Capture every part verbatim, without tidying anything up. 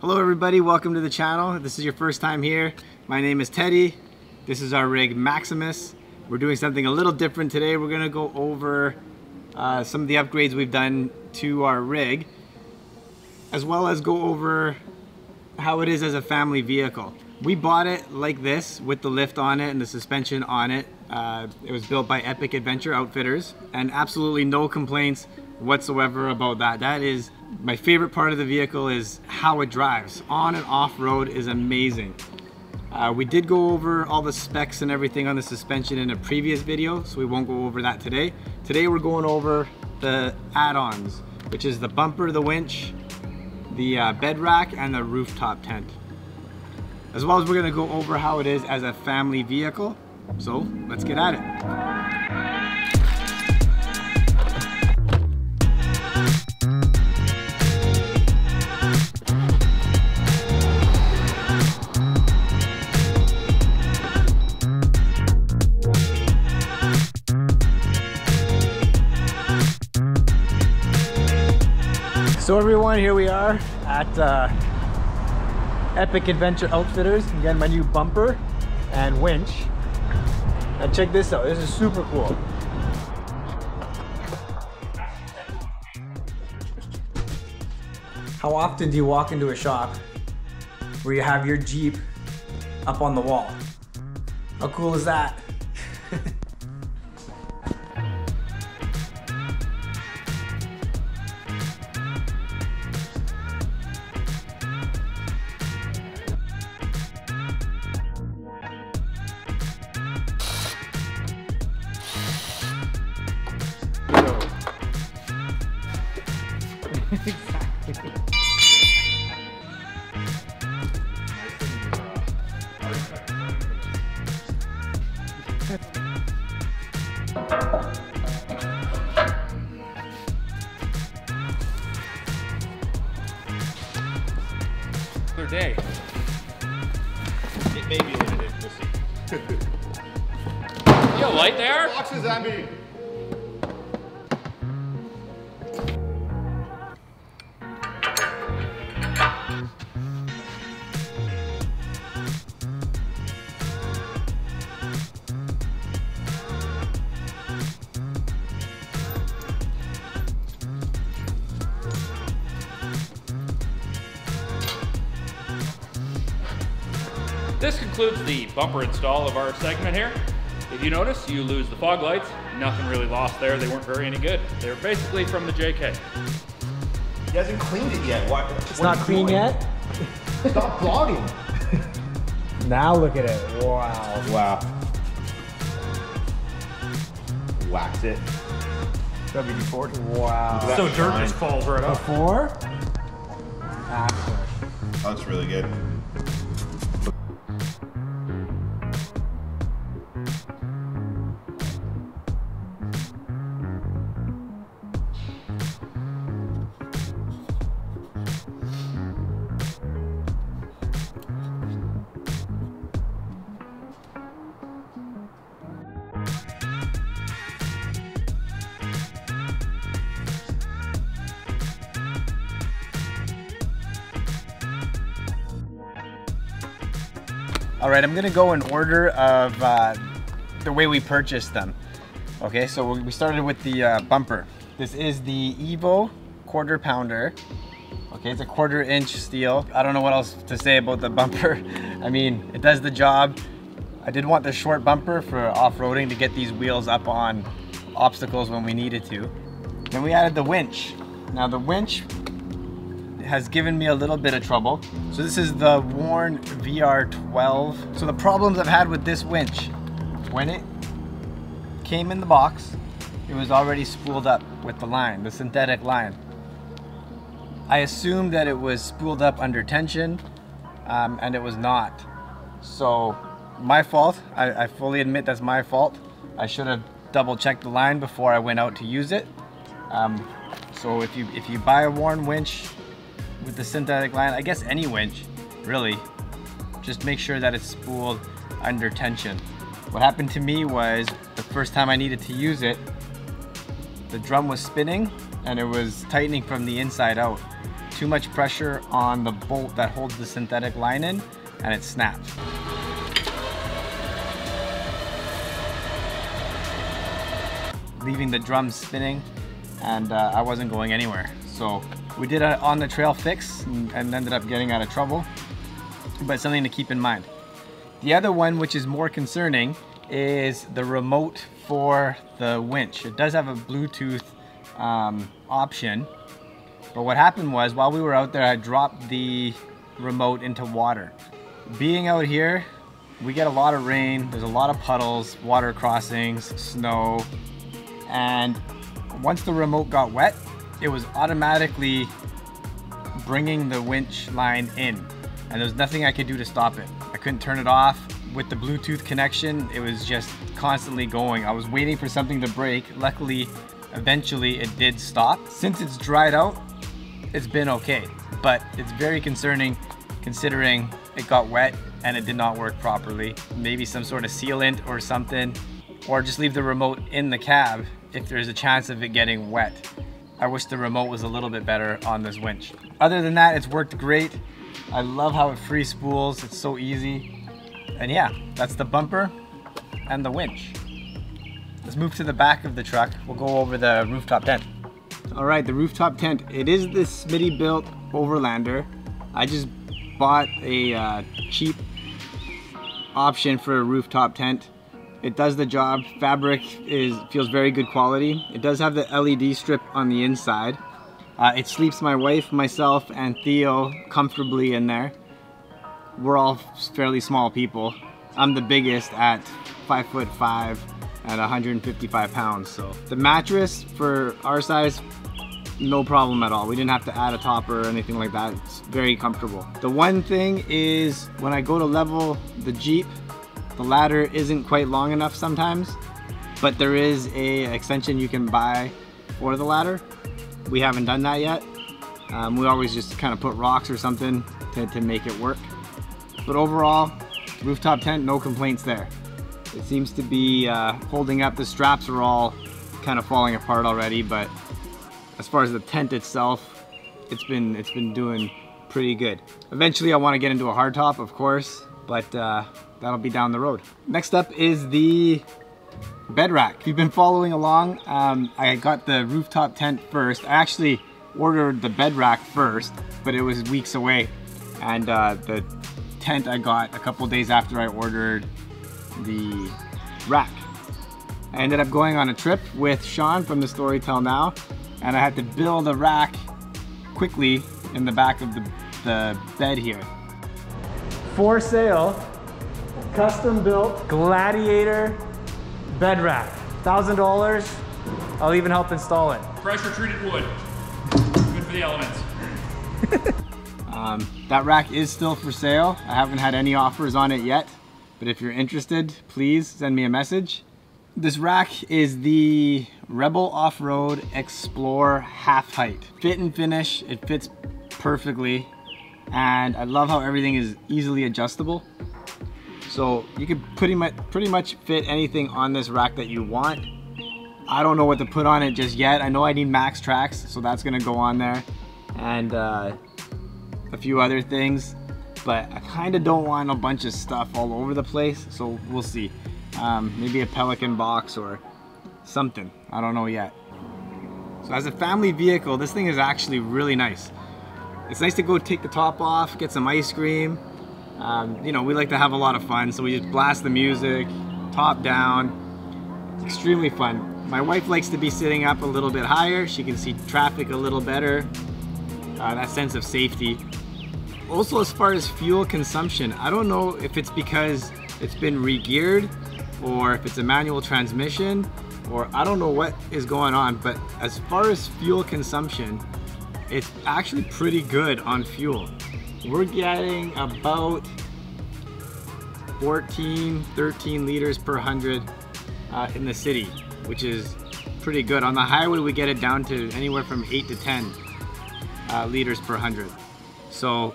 Hello everybody, welcome to the channel. If this is your first time here, my name is Teddy. This is our rig Maximus. We're doing something a little different today. We're gonna go over uh, some of the upgrades we've done to our rig, as well as go over how it is as a family vehicle. We bought it like this with the lift on it and the suspension on it. Uh, it was built by Epic Adventure Outfitters, and absolutely no complaints whatsoever about that. That is my favorite part of the vehicle, is how it drives. On and off road is amazing. Uh, we did go over all the specs and everything on the suspension in a previous video, so we won't go over that today. Today we're going over the add-ons, which is the bumper, the winch, the uh, bed rack, and the rooftop tent. As well as we're gonna go over how it is as a family vehicle. So let's get at it. So everyone, here we are at uh, Epic Adventure Outfitters. Again, my new bumper and winch. And check this out, this is super cool. How often do you walk into a shop where you have your Jeep up on the wall? How cool is that? Exactly. Another day. It may be another day. We'll see. Yo, light there. Watch the zombie. This concludes the bumper install of our segment here. If you notice, you lose the fog lights. Nothing really lost there. They weren't very any good. They were basically from the J K. He hasn't cleaned it yet. What, it's what not clean doing? Yet? Stop vlogging. Now look at it. Wow. Wow. Wax it. W D forty. Wow. So dirt shine. Just falls right off. Before? After. Oh, that's really good. All right, I'm gonna go in order of uh, the way we purchased them. Okay, so we started with the uh, bumper. This is the Evo quarter pounder. Okay, it's a quarter inch steel. I don't know what else to say about the bumper. I mean, it does the job. I did want the short bumper for off-roading to get these wheels up on obstacles when we needed to. Then we added the winch. Now the winch has given me a little bit of trouble. So this is the WARN V R twelve. So the problems I've had with this winch, when it came in the box, it was already spooled up with the line, the synthetic line. I assumed that it was spooled up under tension, um, and it was not. So my fault, I, I fully admit that's my fault. I should have double checked the line before I went out to use it. Um, so if you, if you buy a WARN winch, with the synthetic line, I guess any winch, really, just make sure that it's spooled under tension. What happened to me was, the first time I needed to use it, the drum was spinning and it was tightening from the inside out. too much pressure on the bolt that holds the synthetic line in, and it snaps. Leaving the drum spinning, and uh, I wasn't going anywhere. So we did an on the trail fix and, and ended up getting out of trouble, but something to keep in mind. The other one, which is more concerning, is the remote for the winch. It does have a Bluetooth um, option, but what happened was while we were out there, I dropped the remote into water. Being out here, we get a lot of rain, there's a lot of puddles, water crossings, snow, and once the remote got wet, it was automatically bringing the winch line in, and there was nothing I could do to stop it. I couldn't turn it off. With the Bluetooth connection, it was just constantly going. I was waiting for something to break. Luckily, eventually it did stop. Since it's dried out, it's been okay, but it's very concerning considering it got wet and it did not work properly. Maybe some sort of sealant or something, or just leave the remote in the cab if there's a chance of it getting wet. I wish the remote was a little bit better on this winch. Other than that, it's worked great. I love how it free spools, it's so easy. And yeah, that's the bumper and the winch. Let's move to the back of the truck. We'll go over the rooftop tent. All right, the rooftop tent. It is this Smittybilt Overlander. I just bought a uh, cheap option for a rooftop tent. It does the job. Fabric is feels very good quality. It does have the L E D strip on the inside. Uh, it sleeps my wife, myself, and Theo comfortably in there. We're all fairly small people. I'm the biggest at five foot five and one hundred fifty-five pounds. So the mattress for our size, no problem at all. We didn't have to add a topper or anything like that. It's very comfortable. The one thing is when I go to level the Jeep, the ladder isn't quite long enough sometimes, but there is a extension you can buy for the ladder. We haven't done that yet. Um, we always just kind of put rocks or something to, to make it work. But overall, rooftop tent, no complaints there. It seems to be uh, holding up. The straps are all kind of falling apart already, but as far as the tent itself, it's been, it's been doing pretty good. Eventually I want to get into a hardtop, of course, but uh, that'll be down the road. Next up is the bed rack. If you've been following along, um, I got the rooftop tent first. I actually ordered the bed rack first, but it was weeks away. And uh, the tent I got a couple days after I ordered the rack. I ended up going on a trip with Sean from the Story Till Now, and I had to build a rack quickly in the back of the, the bed here. For sale, custom built Gladiator bed rack, one thousand dollars. I'll even help install it. Pressure treated wood, good for the elements. um, that rack is still for sale. I haven't had any offers on it yet, but if you're interested, please send me a message. This rack is the Rebel Off-Road Explore Half Height. Fit and finish, it fits perfectly. And I love how everything is easily adjustable. So you could pretty much, pretty much fit anything on this rack that you want. I don't know what to put on it just yet. I know I need max tracks, so that's gonna go on there. And uh, a few other things, but I kinda don't want a bunch of stuff all over the place, so we'll see. Um, maybe a Pelican box or something, I don't know yet. So as a family vehicle, this thing is actually really nice. It's nice to go take the top off, get some ice cream. Um, you know, we like to have a lot of fun, so we just blast the music, top down. It's extremely fun. My wife likes to be sitting up a little bit higher. She can see traffic a little better. Uh, that sense of safety. Also, as far as fuel consumption, I don't know if it's because it's been re-geared or if it's a manual transmission, or I don't know what is going on, but as far as fuel consumption, it's actually pretty good on fuel. We're getting about fourteen, thirteen liters per hundred uh, in the city, which is pretty good. On the highway, we get it down to anywhere from eight to ten uh, liters per hundred. So,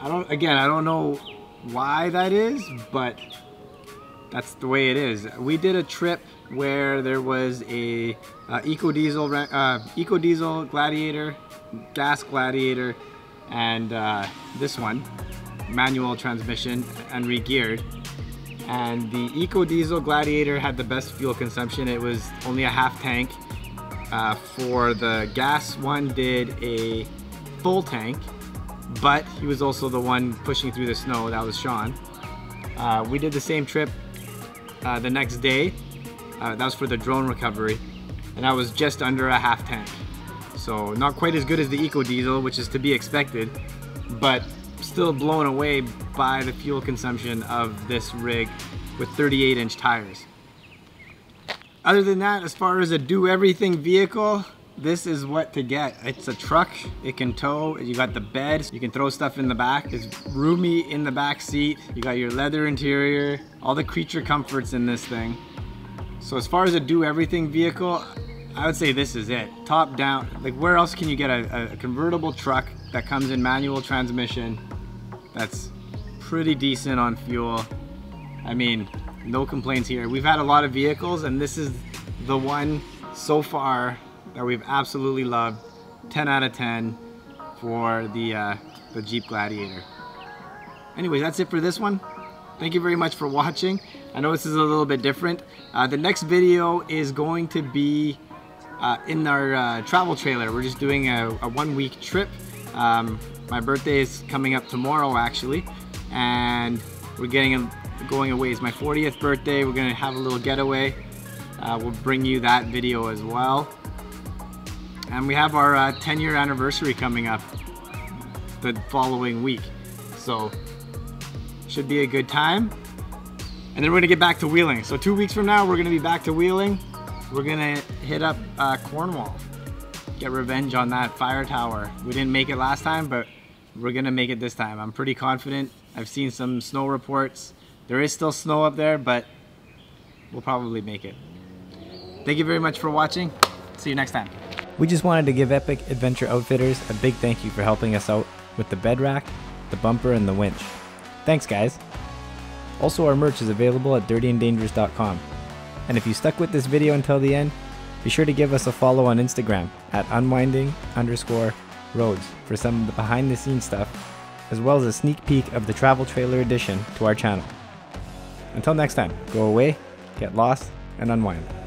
I don't, again, I don't know why that is, but that's the way it is. We did a trip where there was a uh, eco diesel uh, eco diesel Gladiator gas Gladiator, and uh, this one, manual transmission and regeared. And the eco diesel Gladiator had the best fuel consumption. It was only a half tank. Uh, for the gas one, did a full tank, but he was also the one pushing through the snow. That was Sean. Uh, we did the same trip uh, the next day. Uh, that was for the drone recovery, and that was just under a half tank. So not quite as good as the eco diesel, which is to be expected, but still blown away by the fuel consumption of this rig with thirty-eight inch tires. Other than that, as far as a do-everything vehicle, this is what to get. It's a truck, it can tow, you got the bed, you can throw stuff in the back, it's roomy in the back seat, you got your leather interior, all the creature comforts in this thing. So as far as a do-everything vehicle, I would say this is it. Top down, like where else can you get a, a convertible truck that comes in manual transmission, that's pretty decent on fuel? I mean, no complaints here. We've had a lot of vehicles, and this is the one so far that we've absolutely loved. ten out of ten for the, uh, the Jeep Gladiator. Anyways, that's it for this one. Thank you very much for watching. I know this is a little bit different. Uh, the next video is going to be uh, in our uh, travel trailer. We're just doing a, a one week trip. Um, my birthday is coming up tomorrow actually, and we're getting a, going away. It's my fortieth birthday. We're gonna have a little getaway. Uh, we'll bring you that video as well. And we have our uh, ten year anniversary coming up the following week. So should be a good time. And then we're gonna get back to wheeling. So two weeks from now, we're gonna be back to wheeling. We're gonna hit up uh, Cornwall. Get revenge on that fire tower. We didn't make it last time, but we're gonna make it this time. I'm pretty confident. I've seen some snow reports. There is still snow up there, but we'll probably make it. Thank you very much for watching. See you next time. We just wanted to give Epic Adventure Outfitters a big thank you for helping us out with the bed rack, the bumper, and the winch. Thanks, guys. Also, our merch is available at dirty and dangerous dot com. And if you stuck with this video until the end, be sure to give us a follow on Instagram at unwinding underscore roads for some of the behind the scenes stuff, as well as a sneak peek of the travel trailer edition to our channel. Until next time, go away, get lost, and unwind.